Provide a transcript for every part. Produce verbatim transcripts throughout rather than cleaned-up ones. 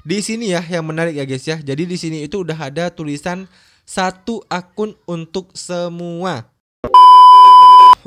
Di sini ya yang menarik ya guys ya. Jadi di sini itu udah ada tulisan satu akun untuk semua.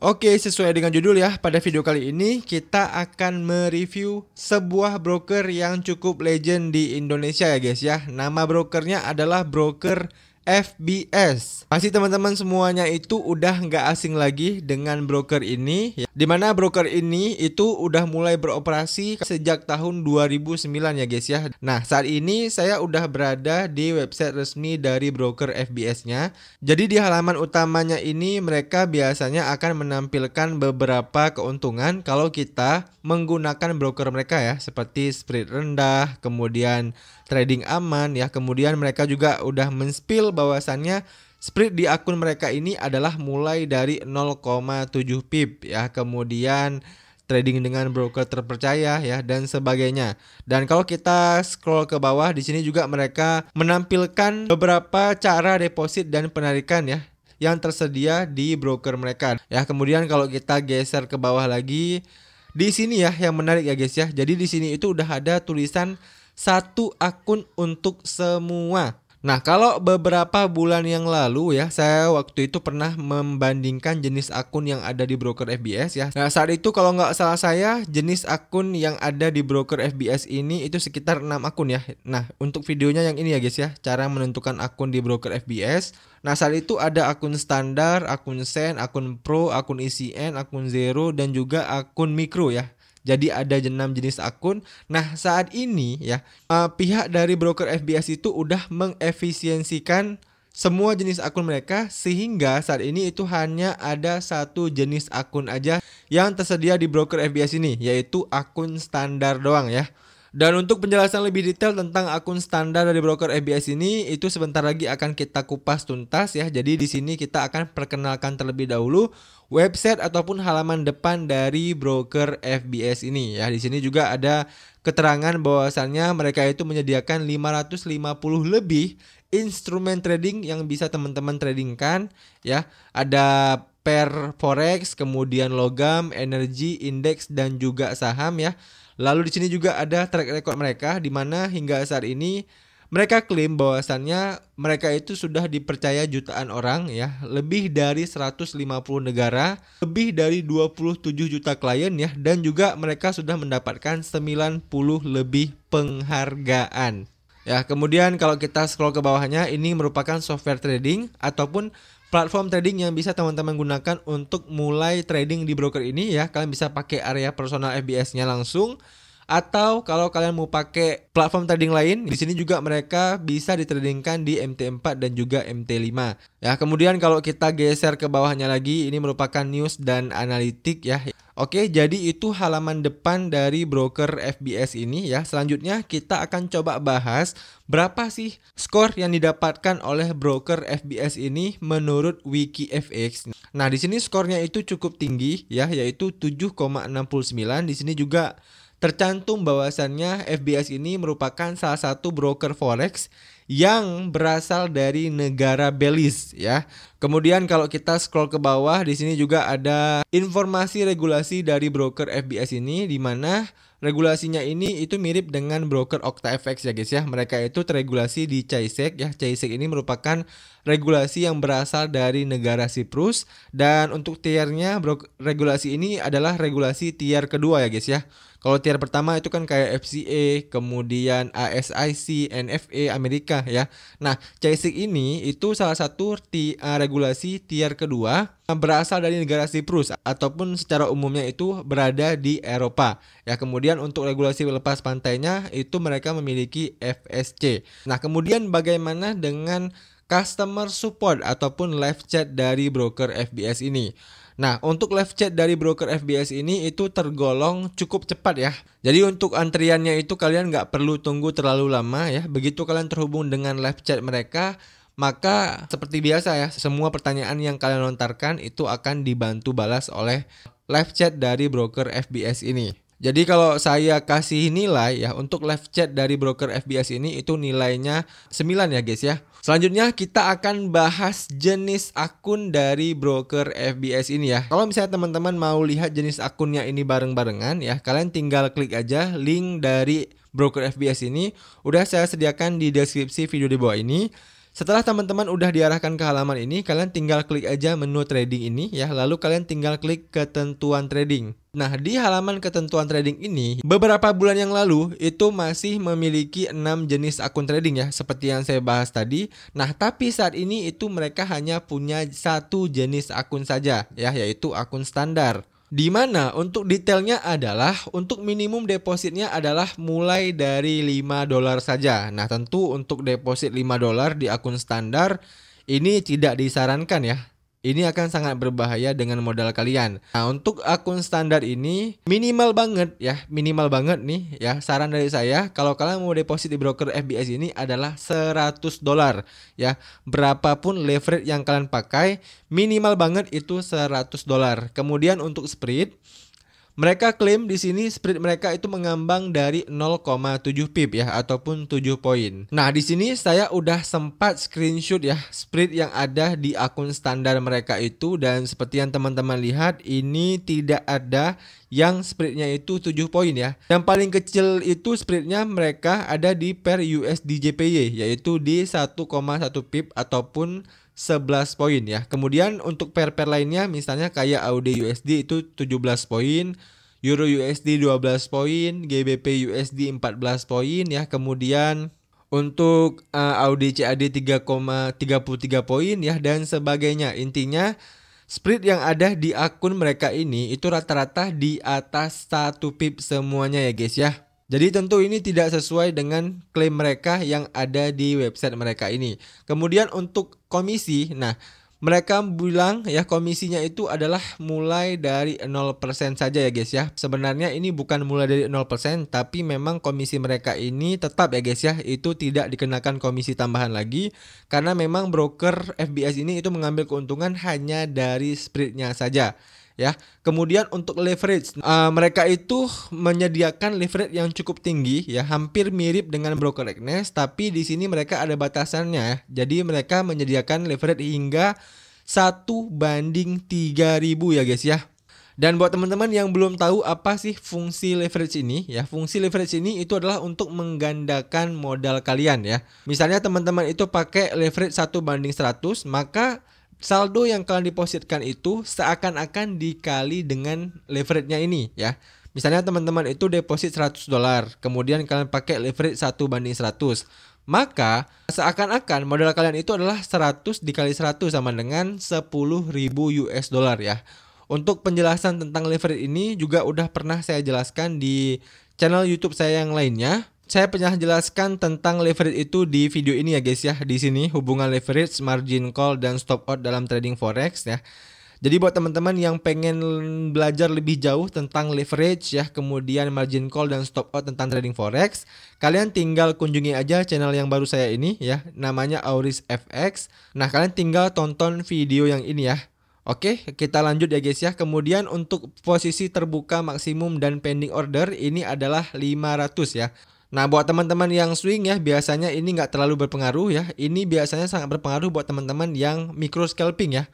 Oke, sesuai dengan judul ya, pada video kali ini kita akan mereview sebuah broker yang cukup legend di Indonesia ya guys ya. Nama brokernya adalah broker F B S. Pasti teman-teman semuanya itu udah nggak asing lagi dengan broker ini ya. Dimana broker ini itu udah mulai beroperasi sejak tahun dua ribu sembilan ya guys ya. Nah saat ini saya udah berada di website resmi dari broker F B S nya. Jadi di halaman utamanya ini mereka biasanya akan menampilkan beberapa keuntungan kalau kita menggunakan broker mereka ya, seperti spread rendah, kemudian trading aman ya. Kemudian mereka juga udah men-spill bahwasannya spread di akun mereka ini adalah mulai dari nol koma tujuh pip ya, kemudian trading dengan broker terpercaya ya dan sebagainya. Dan kalau kita scroll ke bawah di sini juga mereka menampilkan beberapa cara deposit dan penarikan ya yang tersedia di broker mereka. Ya, kemudian kalau kita geser ke bawah lagi di sini ya yang menarik ya guys ya. Jadi di sini itu udah ada tulisan satu akun untuk semua. Nah kalau beberapa bulan yang lalu ya, saya waktu itu pernah membandingkan jenis akun yang ada di broker F B S ya. Nah saat itu kalau nggak salah saya, jenis akun yang ada di broker F B S ini itu sekitar enam akun ya. Nah untuk videonya yang ini ya guys ya, cara menentukan akun di broker F B S. Nah saat itu ada akun standar, akun sen, akun pro, akun E C N, akun zero, dan juga akun mikro ya. Jadi ada enam jenis akun. Nah saat ini ya uh, pihak dari broker F B S itu udah mengefisiensikan semua jenis akun mereka, sehingga saat ini itu hanya ada satu jenis akun aja yang tersedia di broker F B S ini, yaitu akun standar doang ya. Dan untuk penjelasan lebih detail tentang akun standar dari broker F B S ini itu sebentar lagi akan kita kupas tuntas ya. Jadi di sini kita akan perkenalkan terlebih dahulu website ataupun halaman depan dari broker F B S ini ya. Di sini juga ada keterangan bahwasannya mereka itu menyediakan lima ratus lima puluh lebih instrumen trading yang bisa teman-teman tradingkan ya. Ada pair forex, kemudian logam, energi, indeks, dan juga saham ya. Lalu di sini juga ada track record mereka, di mana hingga saat ini mereka klaim bahwasannya mereka itu sudah dipercaya jutaan orang ya, lebih dari seratus lima puluh negara, lebih dari dua puluh tujuh juta klien ya, dan juga mereka sudah mendapatkan sembilan puluh lebih penghargaan. Ya, kemudian kalau kita scroll ke bawahnya, ini merupakan software trading ataupun platform trading yang bisa teman-teman gunakan untuk mulai trading di broker ini ya. Kalian bisa pakai area personal F B S-nya langsung, atau kalau kalian mau pakai platform trading lain, di sini juga mereka bisa ditradingkan di M T empat dan juga M T lima. Ya, kemudian kalau kita geser ke bawahnya lagi, ini merupakan news dan analitik ya. Oke, jadi itu halaman depan dari broker F B S ini ya. Selanjutnya kita akan coba bahas berapa sih skor yang didapatkan oleh broker F B S ini menurut WikiFX. Nah, di sini skornya itu cukup tinggi ya, yaitu tujuh koma enam puluh sembilan. Di sini juga tercantum bahwasannya F B S ini merupakan salah satu broker forex yang berasal dari negara Belize ya. Kemudian kalau kita scroll ke bawah, di sini juga ada informasi regulasi dari broker F B S ini, di mana regulasinya ini itu mirip dengan broker OctaFX ya guys ya. Mereka itu teregulasi di CySEC ya. CySEC ini merupakan regulasi yang berasal dari negara Siprus, dan untuk tiernya regulasi ini adalah regulasi tier kedua ya guys ya. Kalau tier pertama itu kan kayak F C A, kemudian A S I C, N F A Amerika ya. Nah, CySEC ini itu salah satu ti uh, regulasi tier kedua yang berasal dari negara Siprus ataupun secara umumnya itu berada di Eropa. Ya, kemudian untuk regulasi lepas pantainya itu mereka memiliki F S C. Nah, kemudian bagaimana dengan customer support ataupun live chat dari broker F B S ini? Nah, untuk live chat dari broker F B S ini itu tergolong cukup cepat ya. Jadi untuk antriannya itu kalian nggak perlu tunggu terlalu lama ya. Begitu kalian terhubung dengan live chat mereka, maka seperti biasa ya, semua pertanyaan yang kalian lontarkan itu akan dibantu balas oleh live chat dari broker F B S ini. Jadi kalau saya kasih nilai ya untuk live chat dari broker F B S ini itu nilainya sembilan ya guys ya. Selanjutnya kita akan bahas jenis akun dari broker F B S ini ya. Kalau misalnya teman-teman mau lihat jenis akunnya ini bareng-barengan ya, kalian tinggal klik aja link dari broker F B S ini. Udah saya sediakan di deskripsi video di bawah ini. Setelah teman-teman udah diarahkan ke halaman ini, kalian tinggal klik aja menu trading ini ya, lalu kalian tinggal klik ketentuan trading. Nah, di halaman ketentuan trading ini, beberapa bulan yang lalu itu masih memiliki enam jenis akun trading ya, seperti yang saya bahas tadi. Nah, tapi saat ini itu mereka hanya punya satu jenis akun saja ya, yaitu akun standar. Di mana untuk detailnya adalah untuk minimum depositnya adalah mulai dari lima dolar saja. Nah, tentu untuk deposit lima dolar di akun standar ini tidak disarankan ya. Ini akan sangat berbahaya dengan modal kalian. Nah, untuk akun standar ini minimal banget ya, minimal banget nih ya. Saran dari saya kalau kalian mau deposit di broker F B S ini adalah seratus dolar ya. Berapapun leverage yang kalian pakai, minimal banget itu seratus dolar. Kemudian untuk spread, mereka klaim di sini spread mereka itu mengambang dari nol koma tujuh pip ya, ataupun tujuh poin. Nah, di sini saya udah sempat screenshot ya spread yang ada di akun standar mereka itu, dan seperti yang teman-teman lihat ini tidak ada yang spreadnya itu tujuh poin ya. Yang paling kecil itu spreadnya mereka ada di pair U S D J P Y, yaitu di satu koma satu pip ataupun sebelas poin ya. Kemudian untuk pair-pair lainnya misalnya kayak A U D U S D itu tujuh belas poin, Euro U S D dua belas poin, G B P U S D empat belas poin ya. Kemudian untuk uh, A U D C A D tiga koma tiga tiga poin ya, dan sebagainya. Intinya spread yang ada di akun mereka ini itu rata-rata di atas satu pip semuanya ya guys ya. Jadi tentu ini tidak sesuai dengan klaim mereka yang ada di website mereka ini. Kemudian untuk komisi, nah mereka bilang ya komisinya itu adalah mulai dari nol persen saja ya guys ya. Sebenarnya ini bukan mulai dari nol persen, tapi memang komisi mereka ini tetap ya guys ya, itu tidak dikenakan komisi tambahan lagi. Karena memang broker F B S ini itu mengambil keuntungan hanya dari spreadnya saja ya. Kemudian untuk leverage, uh, mereka itu menyediakan leverage yang cukup tinggi ya, hampir mirip dengan broker Agnes, tapi di sini mereka ada batasannya ya. Jadi mereka menyediakan leverage hingga satu banding tiga ribu ya guys ya. Dan buat teman-teman yang belum tahu apa sih fungsi leverage ini ya, fungsi leverage ini itu adalah untuk menggandakan modal kalian ya. Misalnya teman-teman itu pakai leverage satu banding seratus, maka saldo yang kalian depositkan itu seakan-akan dikali dengan leverage-nya ini ya. Misalnya teman-teman itu deposit seratus dolar, kemudian kalian pakai leverage satu banding seratus, maka seakan-akan modal kalian itu adalah seratus dikali seratus sama dengan sepuluh ribu U S dollar ya. Untuk penjelasan tentang leverage ini juga udah pernah saya jelaskan di channel YouTube saya yang lainnya. Saya pernah jelaskan tentang leverage itu di video ini ya guys ya. Di sini hubungan leverage, margin call, dan stop out dalam trading forex ya. Jadi buat teman-teman yang pengen belajar lebih jauh tentang leverage ya, kemudian margin call dan stop out tentang trading forex, kalian tinggal kunjungi aja channel yang baru saya ini ya, namanya Auris F X. Nah, kalian tinggal tonton video yang ini ya. Oke, kita lanjut ya guys ya. Kemudian untuk posisi terbuka maksimum dan pending order ini adalah lima ratus ya. Nah, buat teman-teman yang swing ya, biasanya ini nggak terlalu berpengaruh ya. Ini biasanya sangat berpengaruh buat teman-teman yang micro scalping ya,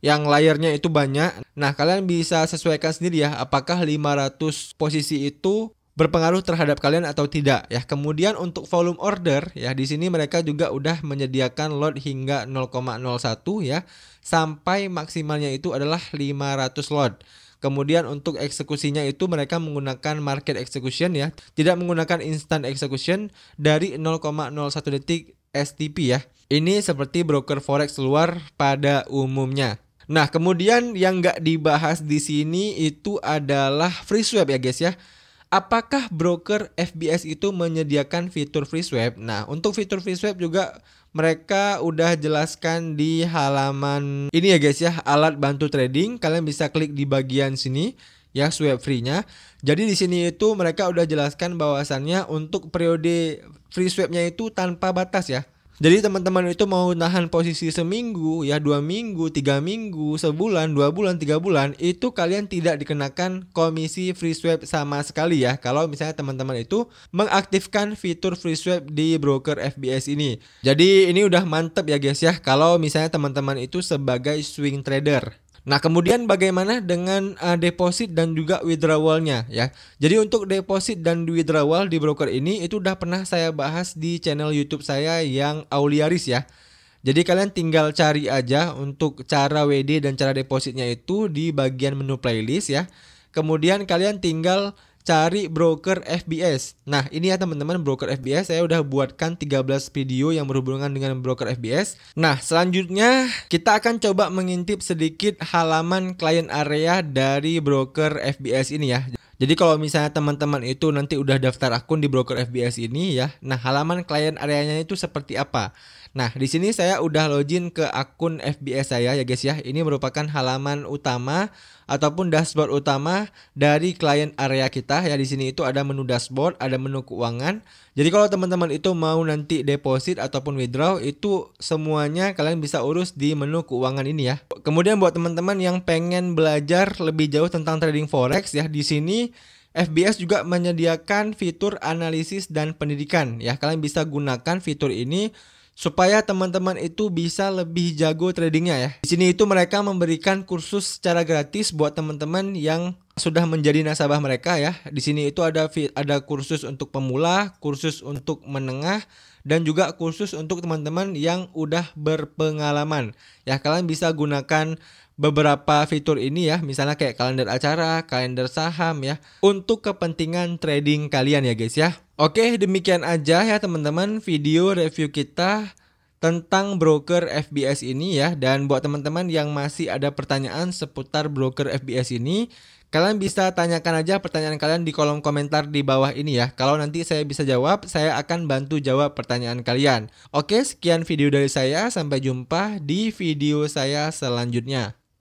yang layarnya itu banyak. Nah, kalian bisa sesuaikan sendiri ya, apakah lima ratus posisi itu berpengaruh terhadap kalian atau tidak ya. Kemudian untuk volume order ya, di sini mereka juga udah menyediakan lot hingga nol koma nol satu ya, sampai maksimalnya itu adalah lima ratus lot. Kemudian untuk eksekusinya itu mereka menggunakan market execution ya, tidak menggunakan instant execution dari nol koma nol satu detik S T P ya. Ini seperti broker forex luar pada umumnya. Nah, kemudian yang nggak dibahas di sini itu adalah free swap ya guys ya. Apakah broker F B S itu menyediakan fitur free swap? Nah, untuk fitur free swap juga mereka udah jelaskan di halaman ini ya guys ya, alat bantu trading. Kalian bisa klik di bagian sini ya, swap free-nya. Jadi di sini itu mereka udah jelaskan bahwasannya untuk periode free swap-nya itu tanpa batas ya. Jadi teman-teman itu mau nahan posisi seminggu, ya dua minggu, tiga minggu, sebulan, dua bulan, tiga bulan, itu kalian tidak dikenakan komisi free swap sama sekali ya. Kalau misalnya teman-teman itu mengaktifkan fitur free swap di broker F B S ini. Jadi ini udah mantep ya guys ya, kalau misalnya teman-teman itu sebagai swing trader. Nah, kemudian bagaimana dengan uh, deposit dan juga withdrawal-nya ya. Jadi untuk deposit dan withdrawal di broker ini itu udah pernah saya bahas di channel YouTube saya yang Aulia Rizki ya. Jadi kalian tinggal cari aja untuk cara W D dan cara depositnya itu di bagian menu playlist ya. Kemudian kalian tinggal cari broker F B S. Nah, ini ya teman-teman broker F B S. Saya udah buatkan tiga belas video yang berhubungan dengan broker F B S. Nah, selanjutnya kita akan coba mengintip sedikit halaman client area dari broker F B S ini ya. Jadi kalau misalnya teman-teman itu nanti udah daftar akun di broker F B S ini ya. Nah, halaman client areanya itu seperti apa? Nah, di sini saya udah login ke akun F B S saya ya guys ya. Ini merupakan halaman utama ataupun dashboard utama dari client area kita ya. Di sini itu ada menu dashboard, ada menu keuangan. Jadi kalau teman-teman itu mau nanti deposit ataupun withdraw itu semuanya kalian bisa urus di menu keuangan ini ya. Kemudian buat teman-teman yang pengen belajar lebih jauh tentang trading forex ya, di sini F B S juga menyediakan fitur analisis dan pendidikan ya. Kalian bisa gunakan fitur ini supaya teman-teman itu bisa lebih jago tradingnya ya. Di sini itu mereka memberikan kursus secara gratis buat teman-teman yang sudah menjadi nasabah mereka ya. Di sini itu ada ada kursus untuk pemula, kursus untuk menengah, dan juga kursus untuk teman-teman yang udah berpengalaman. Ya, kalian bisa gunakan beberapa fitur ini ya, misalnya kayak kalender acara, kalender saham ya, untuk kepentingan trading kalian ya guys ya. Oke, demikian aja ya teman-teman video review kita tentang broker F B S ini ya. Dan buat teman-teman yang masih ada pertanyaan seputar broker F B S ini, kalian bisa tanyakan aja pertanyaan kalian di kolom komentar di bawah ini ya. Kalau nanti saya bisa jawab, saya akan bantu jawab pertanyaan kalian. Oke, sekian video dari saya. Sampai jumpa di video saya selanjutnya.